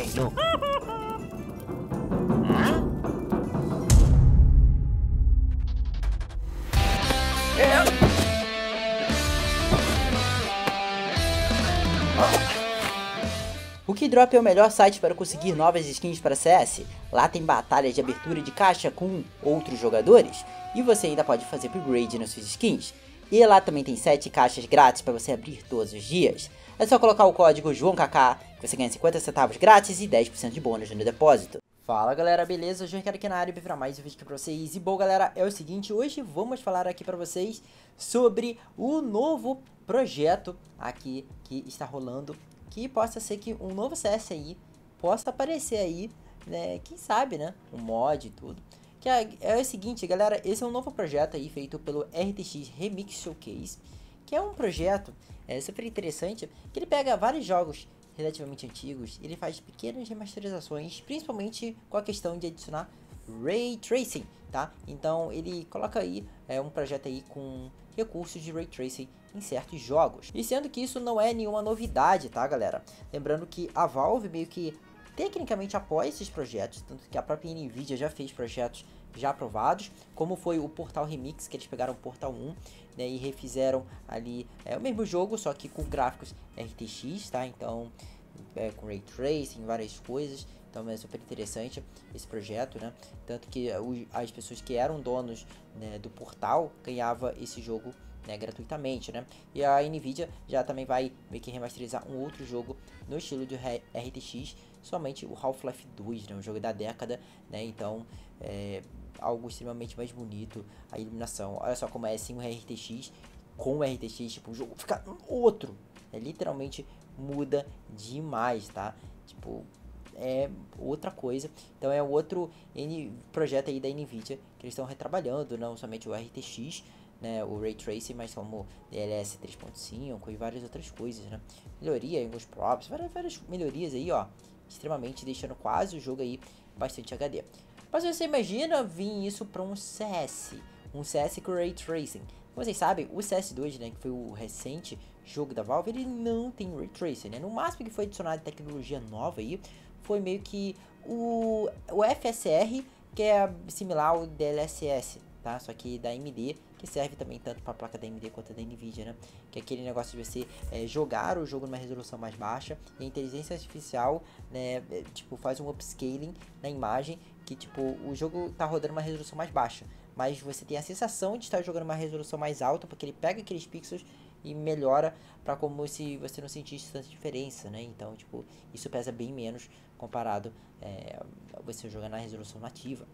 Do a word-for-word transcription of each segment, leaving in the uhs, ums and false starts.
velho. Hã? Eu... O Keydrop é o melhor site para conseguir novas skins para C S. Lá tem batalhas de abertura de caixa com outros jogadores e você ainda pode fazer upgrade nas suas skins. E lá também tem sete caixas grátis para você abrir todos os dias. É só colocar o código João Cacá que você ganha cinquenta centavos grátis e dez por cento de bônus no depósito. Fala galera, beleza? João Cacá aqui na área para mais um vídeo aqui pra vocês. E bom galera, é o seguinte, hoje vamos falar aqui pra vocês sobre o novo projeto aqui que está rolando, que possa ser que um novo C S aí possa aparecer aí, né? Quem sabe, né? Um mod e tudo. Que é, é o seguinte, galera, esse é um novo projeto aí feito pelo R T X Remix Showcase, que é um projeto é, super interessante, que ele pega vários jogos relativamente antigos, ele faz pequenas remasterizações, principalmente com a questão de adicionar Ray Tracing, tá? Então ele coloca aí é, um projeto aí com recursos de Ray Tracing em certos jogos. E sendo que isso não é nenhuma novidade, tá galera? Lembrando que a Valve meio que tecnicamente apoia esses projetos, tanto que a própria NVIDIA já fez projetos já aprovados, como foi o Portal Remix, que eles pegaram o Portal um, né, e refizeram ali é, o mesmo jogo, só que com gráficos R T X, tá? Então é, com Ray Tracing, várias coisas. Então é super interessante esse projeto, né? Tanto que as pessoas que eram donos, né, do Portal ganhavam esse jogo, né, gratuitamente, né? E a NVIDIA já também vai meio que remasterizar um outro jogo no estilo de R T X, somente o Half-Life dois, né? Um jogo da década, né? Então é algo extremamente mais bonito, a iluminação. Olha só como é assim o R T X com o R T X, tipo, o jogo fica outro. É, literalmente muda demais, tá? Tipo... é outra coisa, então é outro N projeto aí da NVIDIA que eles estão retrabalhando, não somente o R T X, né, o Ray Tracing, mas como D L S S três ponto cinco e várias outras coisas, né, melhoria em alguns props, várias, várias melhorias aí, ó, extremamente deixando quase o jogo aí bastante H D. Mas você imagina vir isso para um C S, um C S com Ray Tracing? Como vocês sabem, o C S dois, né, que foi o recente jogo da Valve, ele não tem Ray Tracing, né, no máximo que foi adicionado tecnologia nova aí, foi meio que o, o F S R, que é similar ao D L S S, tá? Só que da A M D, que serve também tanto para a placa da A M D quanto da NVIDIA, né? Que é aquele negócio de você é, jogar o jogo numa resolução mais baixa, e a inteligência artificial, né, tipo, faz um upscaling na imagem, que tipo, o jogo tá rodando uma resolução mais baixa, mas você tem a sensação de estar jogando uma resolução mais alta, porque ele pega aqueles pixels e melhora para como se você não sentisse tanta diferença, né? Então, tipo, isso pesa bem menos comparado é, a você jogar na resolução nativa.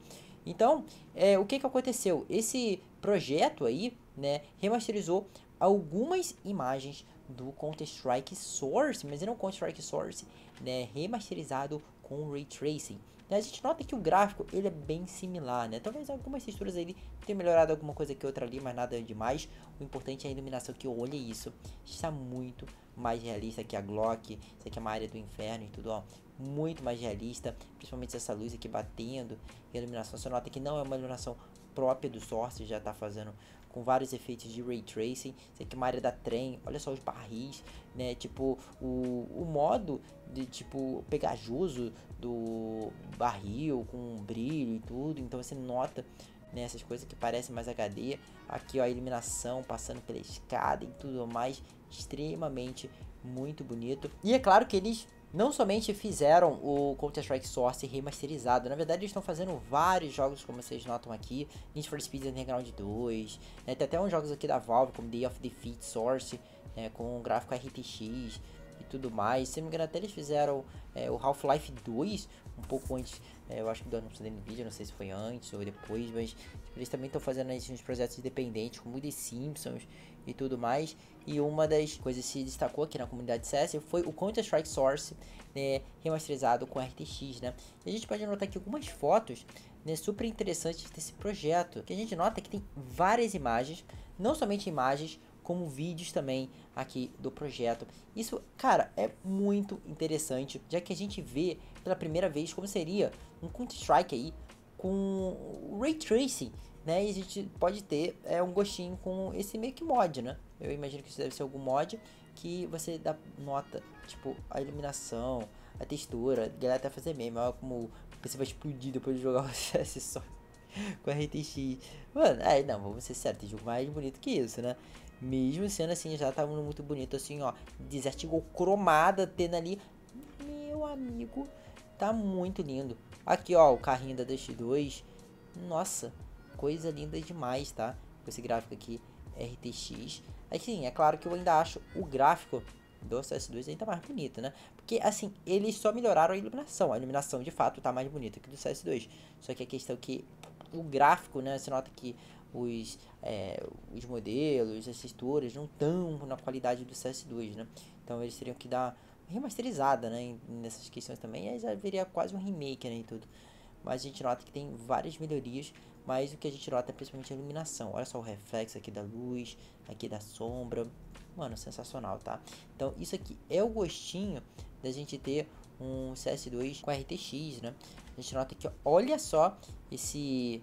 Então, é, o que que aconteceu? Esse projeto aí, né, remasterizou algumas imagens do Counter-Strike Source, mas não Counter-Strike Source, né, remasterizado com Ray Tracing. A gente nota que o gráfico ele é bem similar, né? Talvez algumas texturas ele tenha melhorado alguma coisa que outra ali, mas nada demais. O importante é a iluminação, que olha isso, está muito mais realista que a Glock. Isso aqui é uma área do inferno e tudo, ó, muito mais realista, principalmente essa luz aqui batendo. E a iluminação, você nota que não é uma iluminação própria do Source, já tá fazendo com vários efeitos de Ray Tracing. Isso aqui é uma área da trem, olha só os barris, né? Tipo, o, o modo de, tipo, pegajoso do barril com brilho e tudo. Então você nota, né, essas coisas que parecem mais H D. Aqui, ó, a iluminação passando pela escada e tudo mais, extremamente muito bonito. E é claro que eles... não somente fizeram o Counter-Strike Source remasterizado, na verdade eles estão fazendo vários jogos, como vocês notam aqui, Need for Speed Underground dois, né? Tem até uns jogos aqui da Valve, como Day of Defeat Source, né? Com gráfico R T X e tudo mais. Se não me engano, até eles fizeram é, o Half-Life dois, um pouco antes, é, eu acho que do anúncio da NVIDIA, não sei se foi antes ou depois, mas eles também estão fazendo esses projetos independentes, como The Simpsons e tudo mais. E uma das coisas que se destacou aqui na comunidade C S foi o Counter-Strike Source, né, remasterizado com R T X, né? E a gente pode notar aqui algumas fotos, né, super interessantes desse projeto, que a gente nota que tem várias imagens, não somente imagens, como vídeos também aqui do projeto. Isso, cara, é muito interessante, já que a gente vê pela primeira vez como seria um Counter-Strike aí com Ray Tracing, né? E a gente pode ter é, um gostinho com esse meio que mod, né? Eu imagino que isso deve ser algum mod que você dá nota, tipo, a iluminação, a textura, a galera até fazer meme, olha como você vai explodir depois de jogar o C S só com a R T X. Mano, aí não, vamos ser sérios, tem jogo mais bonito que isso, né? Mesmo sendo assim, já tava muito bonito, assim, ó, Desert Eagle cromada, tendo ali, meu amigo, tá muito lindo. Aqui, ó, o carrinho da Dust dois, nossa, coisa linda demais, tá? Com esse gráfico aqui, R T X. Assim, é claro que eu ainda acho o gráfico do C S dois ainda mais bonito, né? Porque, assim, eles só melhoraram a iluminação. A iluminação, de fato, tá mais bonita que do C S dois. Só que a questão é que o gráfico, né? Você nota que os, é, os modelos, as texturas não estão na qualidade do C S dois, né? Então, eles teriam que dar remasterizada, né? Nessas questões também. Aí já viria quase um remake, né? E tudo. Mas a gente nota que tem várias melhorias. Mas o que a gente nota é principalmente a iluminação. Olha só o reflexo aqui da luz, aqui da sombra. Mano, sensacional, tá? Então, isso aqui é o gostinho da gente ter um C S dois com R T X, né? A gente nota que, olha só, esse...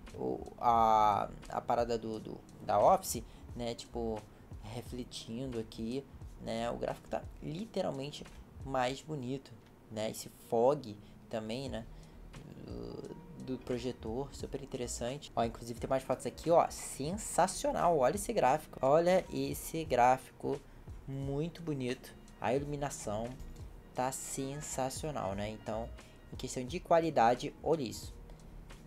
A, a parada do, do, da Office, né? Tipo, refletindo aqui, né? O gráfico tá literalmente mais bonito, né? Esse fog também, né? Do projetor, super interessante. Ó, inclusive tem mais fotos aqui, ó, sensacional, olha esse gráfico, olha esse gráfico, muito bonito, a iluminação tá sensacional, né? Então, em questão de qualidade, olha isso,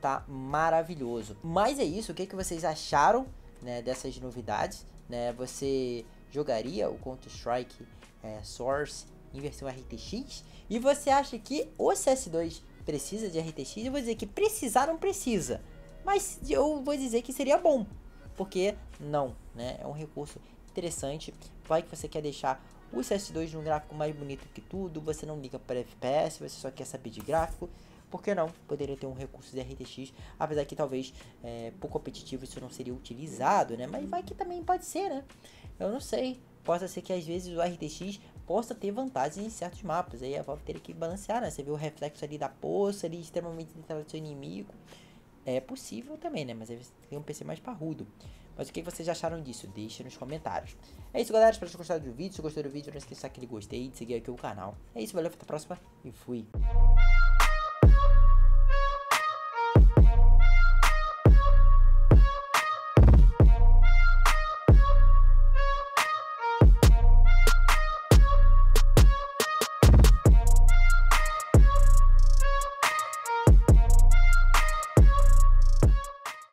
tá maravilhoso. Mas é isso, o que, que vocês acharam, né, dessas novidades, né? Você jogaria o Counter-Strike é, Source em versão R T X? E você acha que o C S dois precisa de R T X? Eu vou dizer que precisar não precisa, mas eu vou dizer que seria bom, porque não, né? É um recurso interessante. Vai que você quer deixar o C S dois num gráfico mais bonito que tudo, você não liga para F P S, você só quer saber de gráfico, por que não? Poderia ter um recurso de R T X, apesar que talvez é, por competitivo isso não seria utilizado, né? Mas vai que também pode ser, né? Eu não sei, pode ser que às vezes o R T X possa ter vantagens em certos mapas, aí a Valve teria que balancear, né? Você viu o reflexo ali da poça, ali extremamente dentro do seu inimigo, é possível também, né? Mas aí você tem um P C mais parrudo. Mas o que vocês acharam disso? Deixa nos comentários. É isso, galera, espero que vocês gostaram do vídeo. Se gostou do vídeo, não esqueça aquele gostei, de seguir aqui o canal. É isso, valeu, até a próxima e fui!